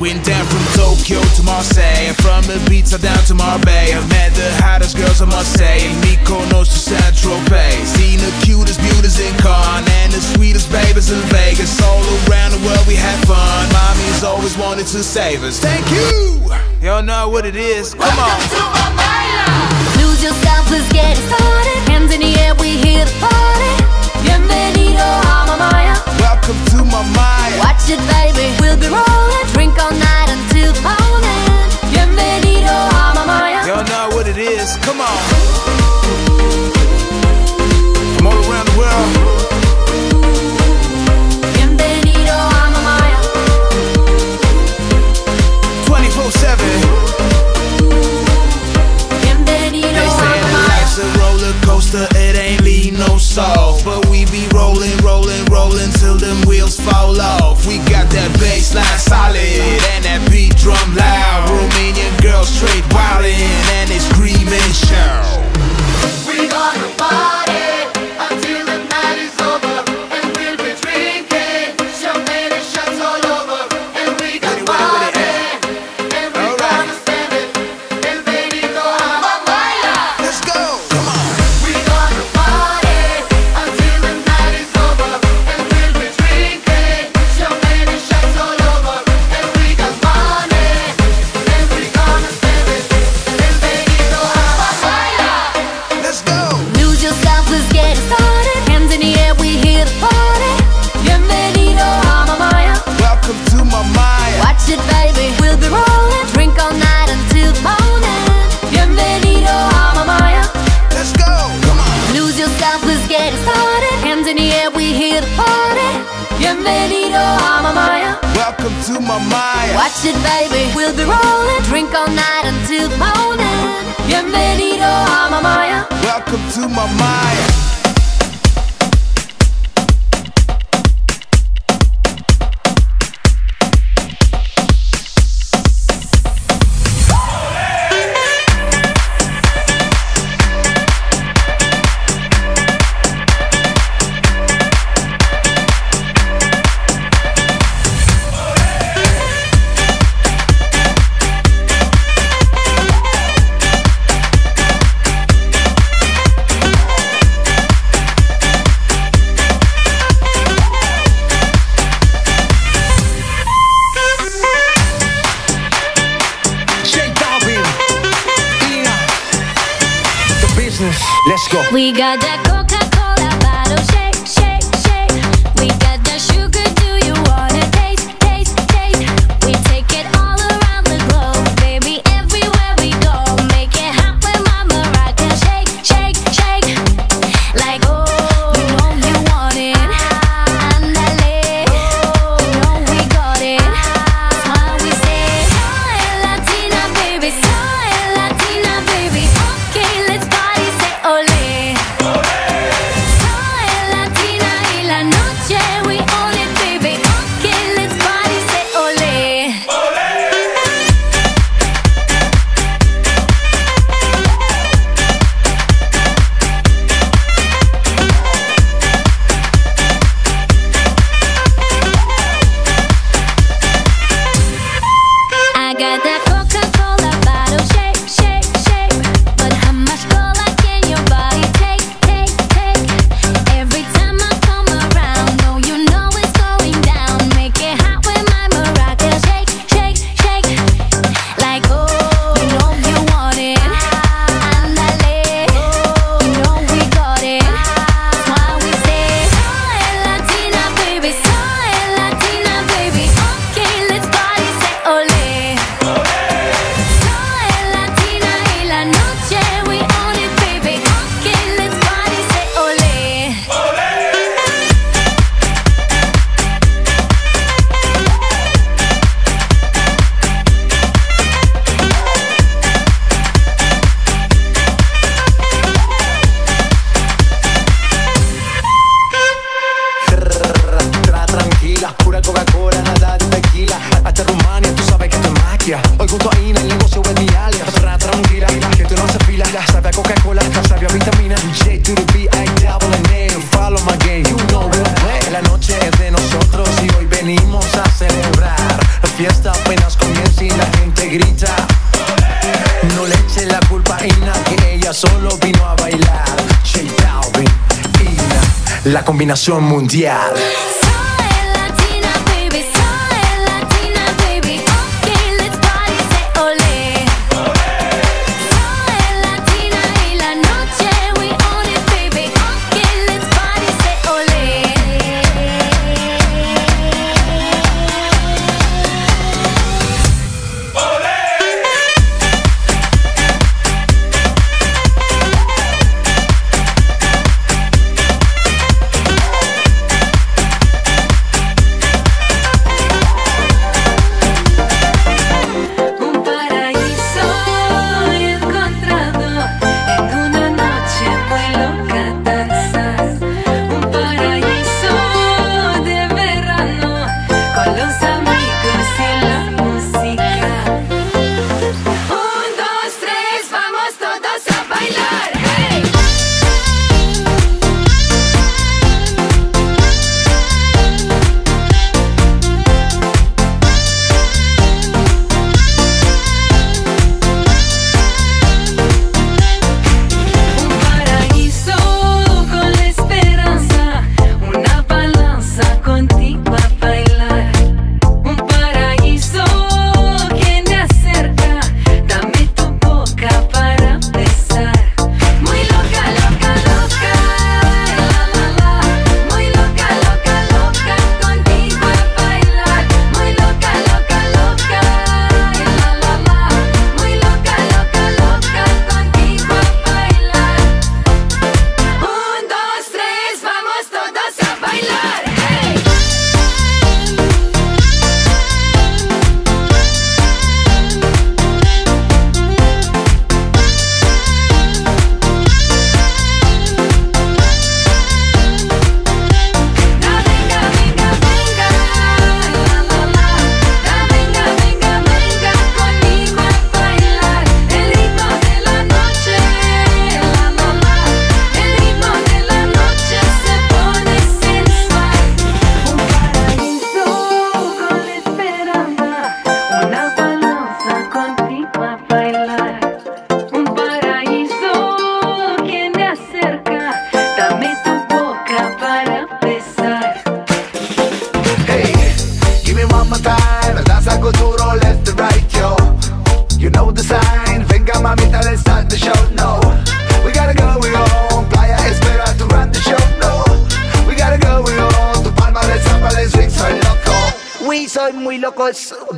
Went down from Tokyo to Marseille, from Ibiza down to Marbella. Met the hottest girls I must say, Mykonos to Saint Tropez. Seen the cutest beauties in Cannes and the sweetest babies in Vegas. All around the world we had fun. Mommy's always wanted to save us. Thank you. Y'all know what it is. Come on. Welcome to Mamaia. Lose yourself, let's get it started. Hands in the air, we here to party. Bienvenido a Mamaia. Welcome to Mamaia. Watch it, baby. We'll be rolling. Drink all night until morning. Bienvenido a Mamaia. Y'all know what it is. Come on. From all around the world. It ain't leave no soul, but we be rolling, rolling, rolling till them wheels fall off. We got that bass line solid and that beat drum loud. Romanian girls straight wildin' and they scream and shout. We gonna party until the night is over, and we'll be drinking champagne and shots all over. And we got party, and we gonna stand it. And baby, go a Mamaia. Let's go. Come on. Bienvenido a Mamaia. Welcome to Mamaia. Watch it, baby. We'll be rolling. Drink all night until morning. Bienvenido a Mamaia. Welcome to Mamaia. Let's go. We got that Coca-Cola bottle, shake, shake, shake. We got that sugar, do you wanna taste, taste, taste? We take it all around the globe, baby, everywhere we go. Make it hot with Mama Rock and shake, shake, shake. Like, oh, we only want it. Andale, oh, you know we got it. That's why we say, soy Latina, baby, soy Latina, baby. Okay, let's go. Got that Coca-Cola bottle, shake, shake, shake. But how much cola can your body take, take, take? Every time I come around, oh, you know it's going down. Make it hot with my maraca, shake, shake, shake. Like, oh, you know you want it. Andale, oh, you know we got it. That's why we say, soy Latina, baby, soy Latina, baby. Okay, let's party, say ole. Hoy junto a INNA el negocio es dial. Tranquila, que tú no se fila. Sabe a Coca-Cola, sabe a vitamina J to the B, I double N. Follow my game, you know we'll play. La noche es de nosotros y hoy venimos a celebrar. fiesta apenas comienza y la gente grita. No le eche la culpa a INNA, que ella solo vino a bailar. J Balvin, INNA, la combinación mundial.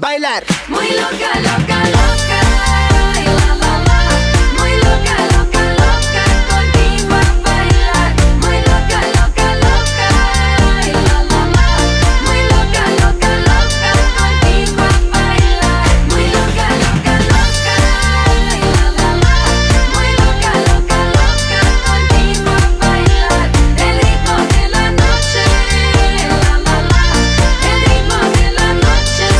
Bailar. Muy loca, loca, loca. Ay, la, la, la. Muy loca, loca, loca. Contigo a bailar. Muy loca, loca, loca. Ay, la, la, la. Muy loca, loca, loca. Contigo a bailar. Muy loca, loca, loca. Ay, la, la, la. Muy loca, loca, loca. Contigo a bailar. El ritmo de la noche. La, la, la. El ritmo de la noche.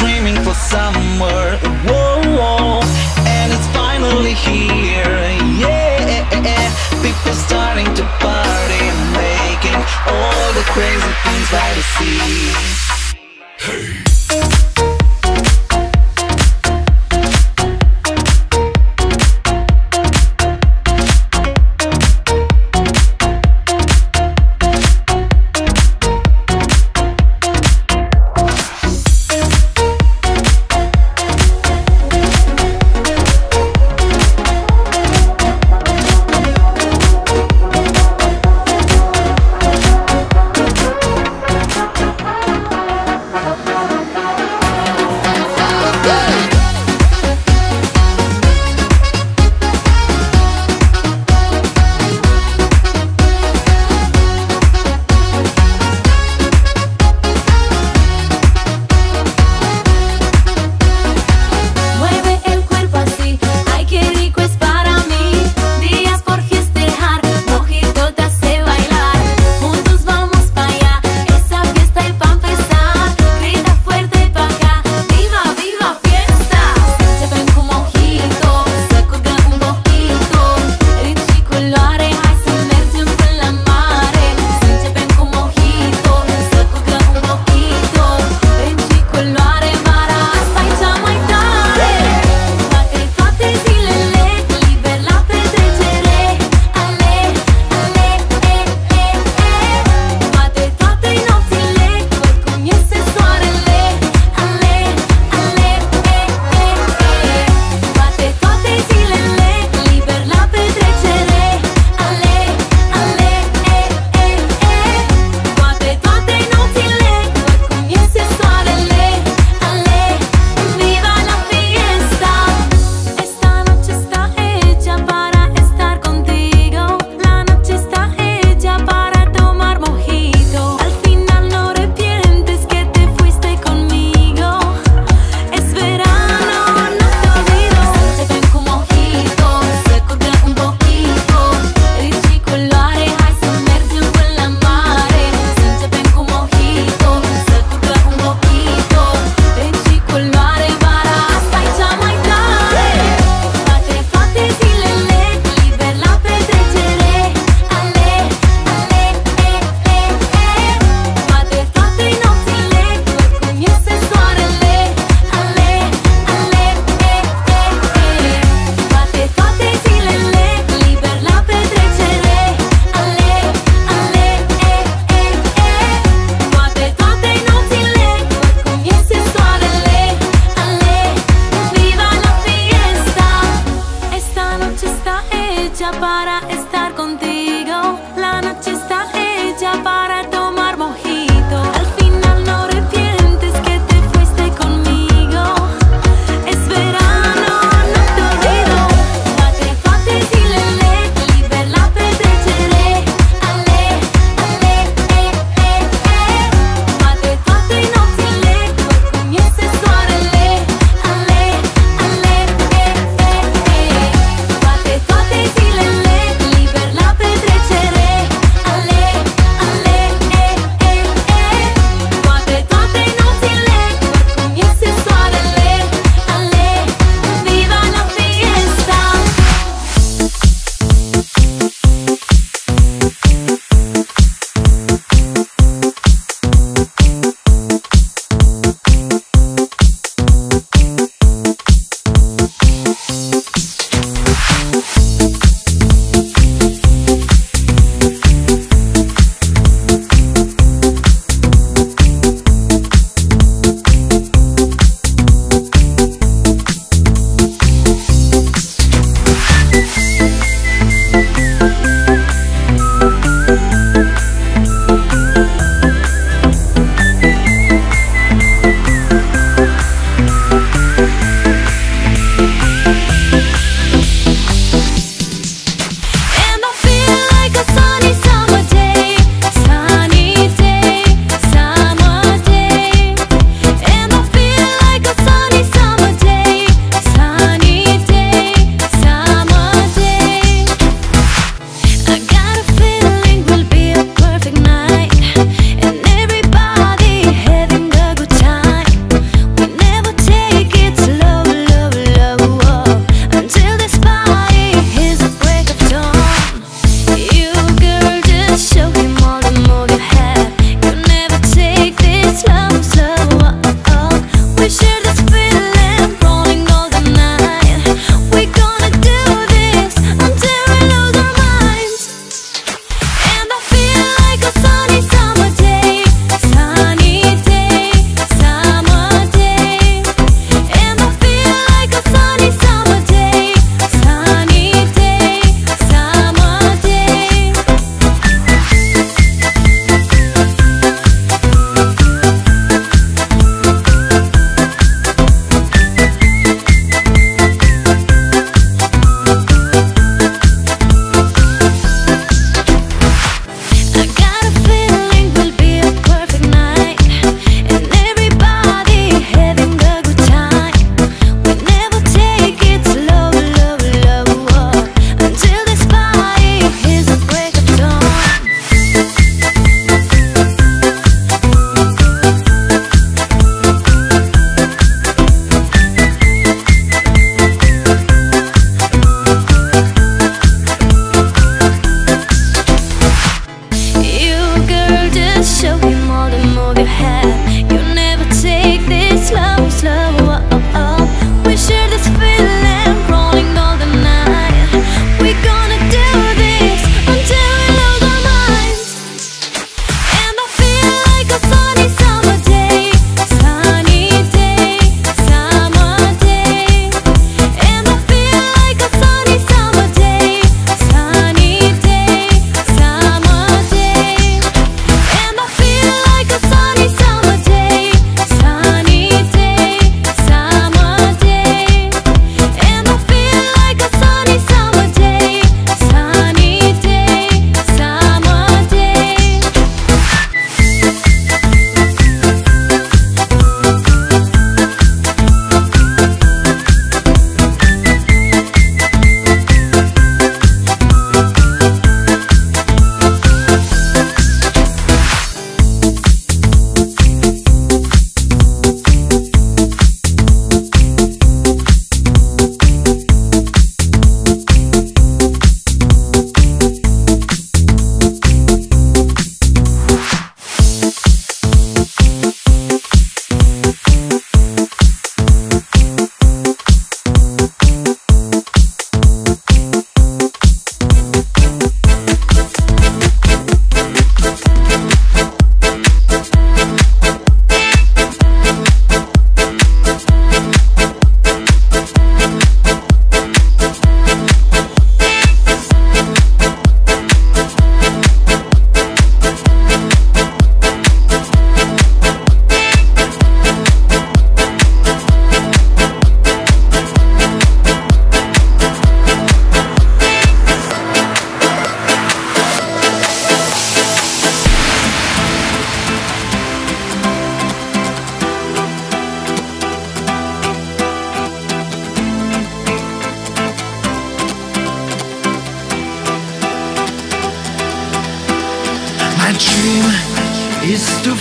screaming for somewhere. Whoa, whoa. And it's finally here, yeah. People starting to party and making all the crazy things by the sea. Hey.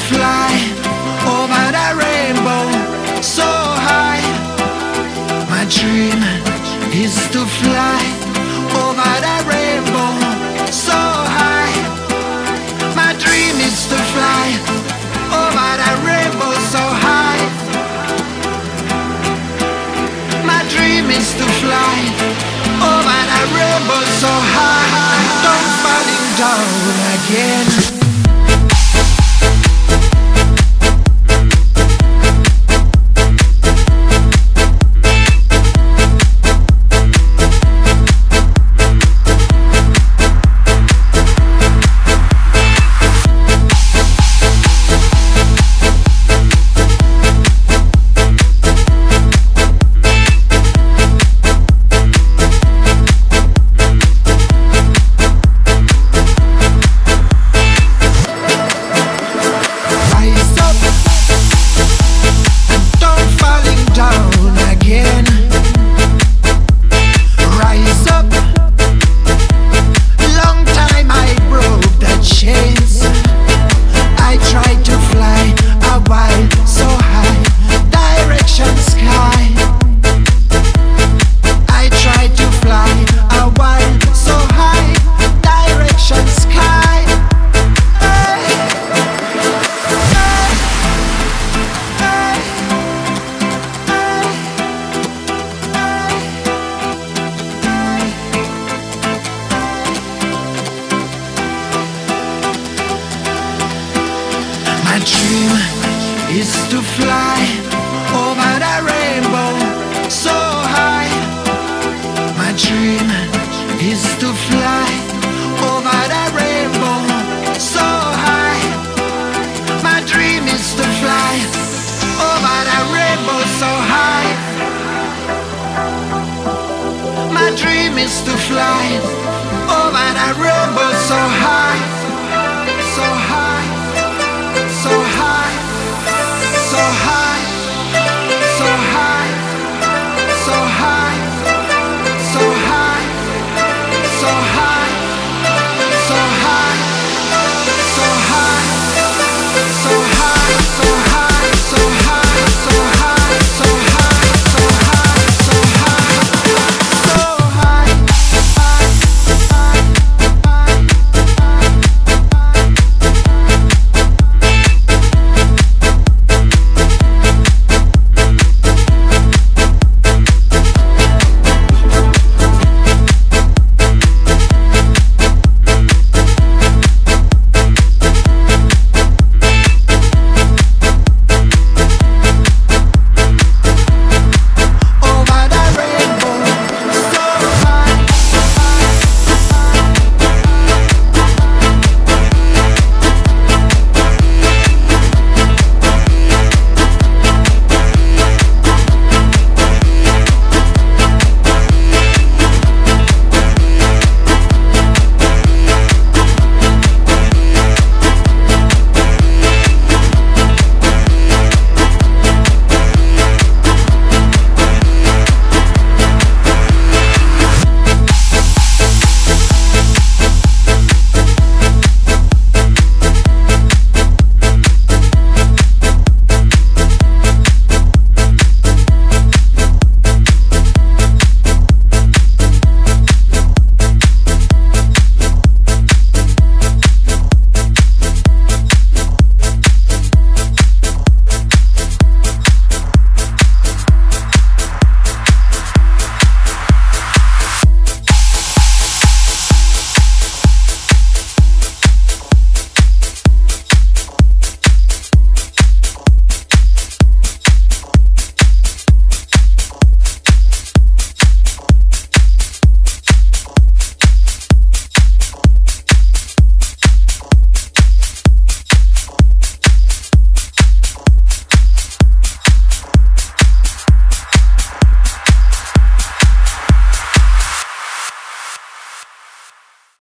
fly over that rainbow so high. My dream is to fly over that rainbow so high. My dream is to fly over that rainbow so high. My dream is to fly over that rainbow so high. Don't fall down again. My dream is to fly over the rainbow so high. My dream is to fly over the rainbow so high. My dream is to fly over the rainbow so high. My dream is to fly over the rainbow so high.